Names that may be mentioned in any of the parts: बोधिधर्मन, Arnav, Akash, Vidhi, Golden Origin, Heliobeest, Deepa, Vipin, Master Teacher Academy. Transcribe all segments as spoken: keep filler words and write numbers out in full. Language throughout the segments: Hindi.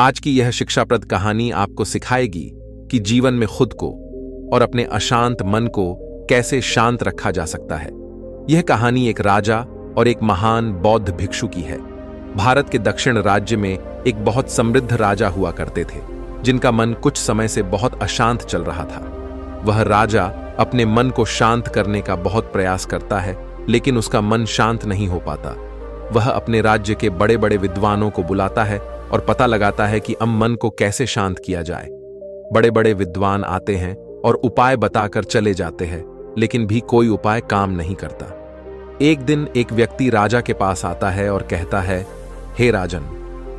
आज की यह शिक्षाप्रद कहानी आपको सिखाएगी कि जीवन में खुद को और अपने अशांत मन को कैसे शांत रखा जा सकता है। यह कहानी एक राजा और एक महान बौद्ध भिक्षु की है। भारत के दक्षिण राज्य में एक बहुत समृद्ध राजा हुआ करते थे, जिनका मन कुछ समय से बहुत अशांत चल रहा था। वह राजा अपने मन को शांत करने का बहुत प्रयास करता है, लेकिन उसका मन शांत नहीं हो पाता। वह अपने राज्य के बड़े बड़े विद्वानों को बुलाता है और पता लगाता है कि अब मन को कैसे शांत किया जाए। बड़े बड़े विद्वान आते हैं और उपाय बताकर चले जाते हैं, लेकिन भी कोई उपाय काम नहीं करता। एक दिन एक व्यक्ति राजा के पास आता है और कहता है, हे राजन,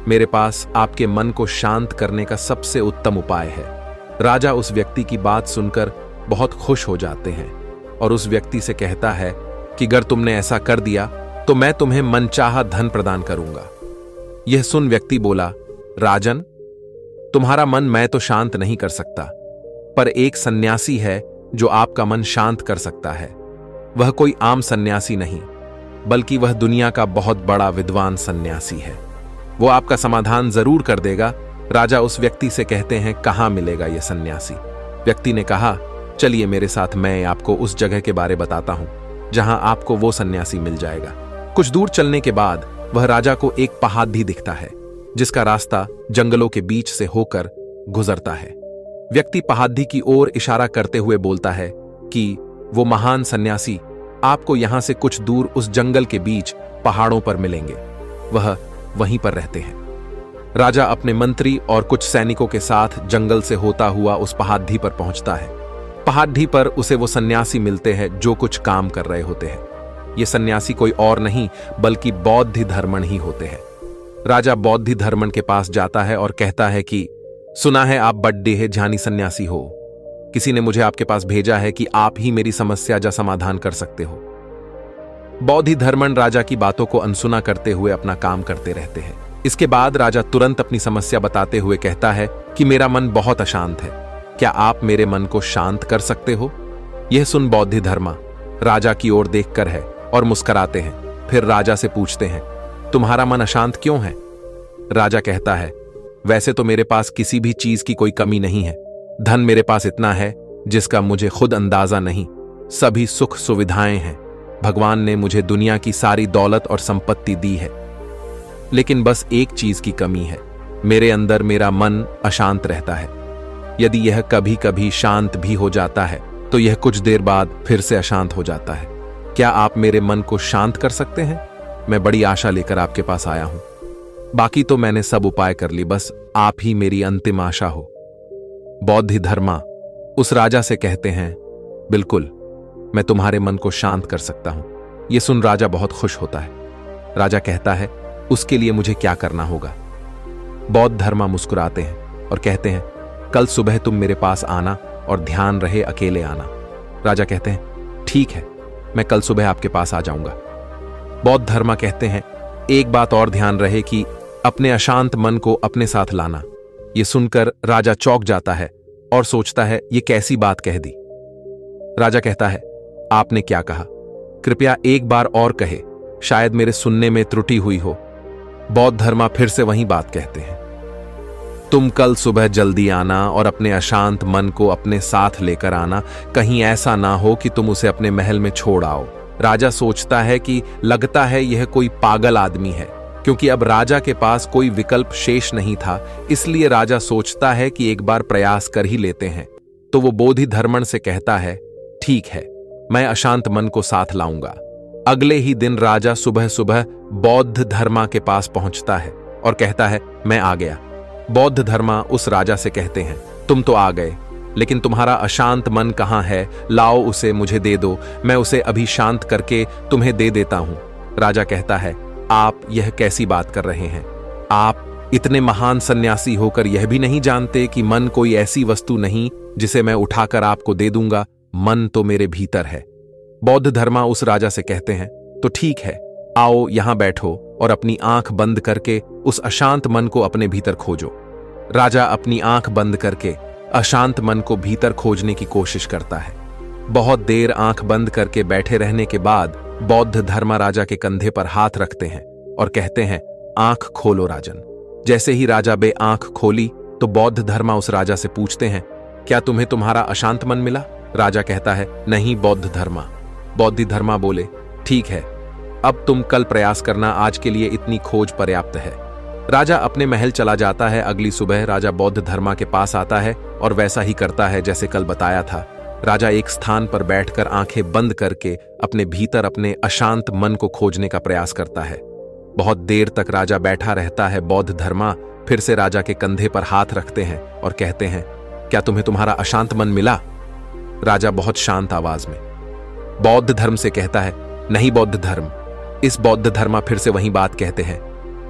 मेरे पास आपके मन को शांत करने का सबसे उत्तम उपाय है। राजा उस व्यक्ति की बात सुनकर बहुत खुश हो जाते हैं और उस व्यक्ति से कहता है कि अगर तुमने ऐसा कर दिया तो मैं तुम्हें मनचाहा धन प्रदान करूंगा। यह सुन व्यक्ति बोला, राजन, तुम्हारा मन मैं तो शांत नहीं कर सकता, पर एक सन्यासी है जो आपका मन शांत कर सकता है। वह कोई आम सन्यासी नहीं, बल्कि वह दुनिया का बहुत बड़ा विद्वान सन्यासी है। वो आपका समाधान जरूर कर देगा। राजा उस व्यक्ति से कहते हैं, कहाँ मिलेगा यह सन्यासी? व्यक्ति ने कहा, चलिए मेरे साथ, मैं आपको उस जगह के बारे बताता हूँ जहाँ आपको वो सन्यासी मिल जाएगा। कुछ दूर चलने के बाद वह राजा को एक पहाड़ी दिखता है, जिसका रास्ता जंगलों के बीच से होकर गुजरता है। व्यक्ति पहाड़ी की ओर इशारा करते हुए बोलता है कि वो महान सन्यासी आपको यहाँ से कुछ दूर उस जंगल के बीच पहाड़ों पर मिलेंगे, वह वहीं पर रहते हैं। राजा अपने मंत्री और कुछ सैनिकों के साथ जंगल से होता हुआ उस पहाड़ी पर पहुंचता है। पहाड़ी पर उसे वो सन्यासी मिलते हैं जो कुछ काम कर रहे होते हैं। ये सन्यासी कोई और नहीं बल्कि बोधिधर्मन ही होते हैं। राजा बोधिधर्मन के पास जाता है और कहता है कि सुना है आप बड्डे है ध्यानी सन्यासी हो। किसी ने मुझे आपके पास भेजा है कि आप ही मेरी समस्या का समाधान कर सकते हो। बोधिधर्मन राजा की बातों को अनसुना करते हुए अपना काम करते रहते हैं। इसके बाद राजा तुरंत अपनी समस्या बताते हुए कहता है कि मेरा मन बहुत अशांत है, क्या आप मेरे मन को शांत कर सकते हो? यह सुन बोधिधर्मा राजा की ओर देखकर है और मुस्कराते हैं। फिर राजा से पूछते हैं, तुम्हारा मन अशांत क्यों है? राजा कहता है, वैसे तो मेरे पास किसी भी चीज की कोई कमी नहीं है, धन मेरे पास इतना है जिसका मुझे खुद अंदाजा नहीं, सभी सुख सुविधाएं हैं, भगवान ने मुझे दुनिया की सारी दौलत और संपत्ति दी है, लेकिन बस एक चीज की कमी है, मेरे अंदर मेरा मन अशांत रहता है। यदि यह कभी कभी शांत भी हो जाता है तो यह कुछ देर बाद फिर से अशांत हो जाता है। क्या आप मेरे मन को शांत कर सकते हैं? मैं बड़ी आशा लेकर आपके पास आया हूं, बाकी तो मैंने सब उपाय कर ली, बस आप ही मेरी अंतिम आशा हो। बोधिधर्मा उस राजा से कहते हैं, बिल्कुल, मैं तुम्हारे मन को शांत कर सकता हूं। यह सुन राजा बहुत खुश होता है। राजा कहता है, उसके लिए मुझे क्या करना होगा? बोधिधर्मा मुस्कुराते हैं और कहते हैं, कल सुबह तुम मेरे पास आना और ध्यान रहे अकेले आना। राजा कहते हैं, ठीक है, मैं कल सुबह आपके पास आ जाऊंगा। बोधिधर्मा कहते हैं, एक बात और ध्यान रहे कि अपने अशांत मन को अपने साथ लाना। यह सुनकर राजा चौंक जाता है और सोचता है, यह कैसी बात कह दी? राजा कहता है, आपने क्या कहा? कृपया एक बार और कहे, शायद मेरे सुनने में त्रुटि हुई हो। बोधिधर्मा फिर से वही बात कहते हैं, तुम कल सुबह जल्दी आना और अपने अशांत मन को अपने साथ लेकर आना, कहीं ऐसा ना हो कि तुम उसे अपने महल में छोड़ आओ। राजा सोचता है कि लगता है यह कोई पागल आदमी है, क्योंकि अब राजा के पास कोई विकल्प शेष नहीं था, इसलिए राजा सोचता है कि एक बार प्रयास कर ही लेते हैं। तो वो बोधिधर्मन से कहता है, ठीक है, मैं अशांत मन को साथ लाऊंगा। अगले ही दिन राजा सुबह सुबह बोधिधर्मा के पास पहुंचता है और कहता है, मैं आ गया। बोधिधर्मा उस राजा से कहते हैं, तुम तो आ गए, लेकिन तुम्हारा अशांत मन कहाँ है? लाओ उसे मुझे दे दो, मैं उसे अभी शांत करके तुम्हें दे देता हूं। राजा कहता है, आप यह कैसी बात कर रहे हैं? आप इतने महान सन्यासी होकर यह भी नहीं जानते कि मन कोई ऐसी वस्तु नहीं जिसे मैं उठाकर आपको दे दूंगा, मन तो मेरे भीतर है। बोधिधर्मा उस राजा से कहते हैं, तो ठीक है, आओ यहां बैठो और अपनी आंख बंद करके उस अशांत मन को अपने भीतर खोजो। राजा अपनी आंख बंद करके अशांत मन को भीतर खोजने की कोशिश करता है। बहुत देर आंख बंद करके बैठे रहने के बाद बोधिधर्मा राजा के कंधे पर हाथ रखते हैं और कहते हैं, आंख खोलो राजन। जैसे ही राजा बे आंख खोली तो बौद्ध धर्मा उस राजा से पूछते हैं, क्या तुम्हें तुम्हारा अशांत मन मिला? राजा कहता है, नहीं बौद्ध धर्मा। बौद्ध धर्मा बोले, ठीक है, अब तुम कल प्रयास करना, आज के लिए इतनी खोज पर्याप्त है। राजा अपने महल चला जाता है। अगली सुबह राजा बौद्ध धर्मा के पास आता है और वैसा ही करता है जैसे कल बताया था। राजा एक स्थान पर बैठकर आंखें बंद करके अपने भीतर अपने अशांत मन को खोजने का प्रयास करता है। बहुत देर तक राजा बैठा रहता है। बौद्ध धर्मा फिर से राजा के कंधे पर हाथ रखते हैं और कहते हैं, क्या तुम्हें तुम्हारा अशांत मन मिला? राजा बहुत शांत आवाज में बौद्ध धर्म से कहता है, नहीं बौद्ध धर्म। इस बौद्ध धर्मा फिर से वही बात कहते हैं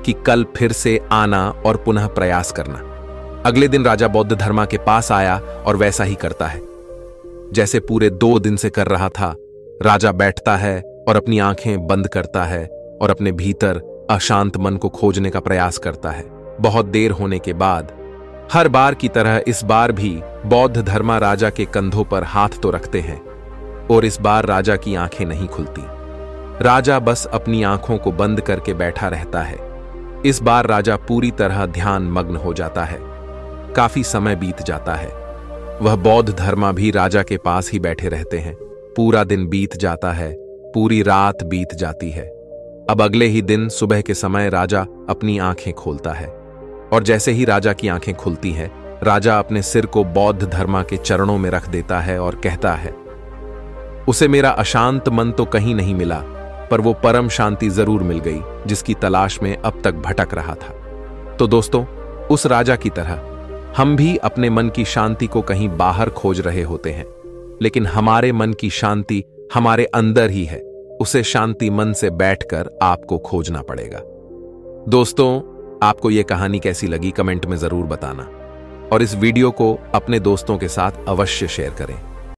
कि कल फिर से आना और पुनः प्रयास करना। अगले दिन राजा बौद्ध धर्मा के पास आया और वैसा ही करता है जैसे पूरे दो दिन से कर रहा था। राजा बैठता है और अपनी आंखें बंद करता है और अपने भीतर अशांत मन को खोजने का प्रयास करता है। बहुत देर होने के बाद हर बार की तरह इस बार भी बौद्ध धर्मा राजा के कंधों पर हाथ तो रखते हैं और इस बार राजा की आंखें नहीं खुलती। राजा बस अपनी आंखों को बंद करके बैठा रहता है। इस बार राजा पूरी तरह ध्यान मग्न हो जाता है। काफी समय बीत जाता है। वह बौद्ध धर्मा भी राजा के पास ही बैठे रहते हैं। पूरा दिन बीत जाता है, पूरी रात बीत जाती है। अब अगले ही दिन सुबह के समय राजा अपनी आंखें खोलता है और जैसे ही राजा की आंखें खुलती हैं, राजा अपने सिर को बौद्ध धर्मा के चरणों में रख देता है और कहता है, उसे मेरा अशांत मन तो कहीं नहीं मिला, पर वो परम शांति जरूर मिल गई जिसकी तलाश में अब तक भटक रहा था। तो दोस्तों, उस राजा की तरह हम भी अपने मन की शांति को कहीं बाहर खोज रहे होते हैं, लेकिन हमारे मन की शांति हमारे अंदर ही है। उसे शांति मन से बैठकर आपको खोजना पड़ेगा। दोस्तों, आपको ये कहानी कैसी लगी कमेंट में जरूर बताना और इस वीडियो को अपने दोस्तों के साथ अवश्य शेयर करें।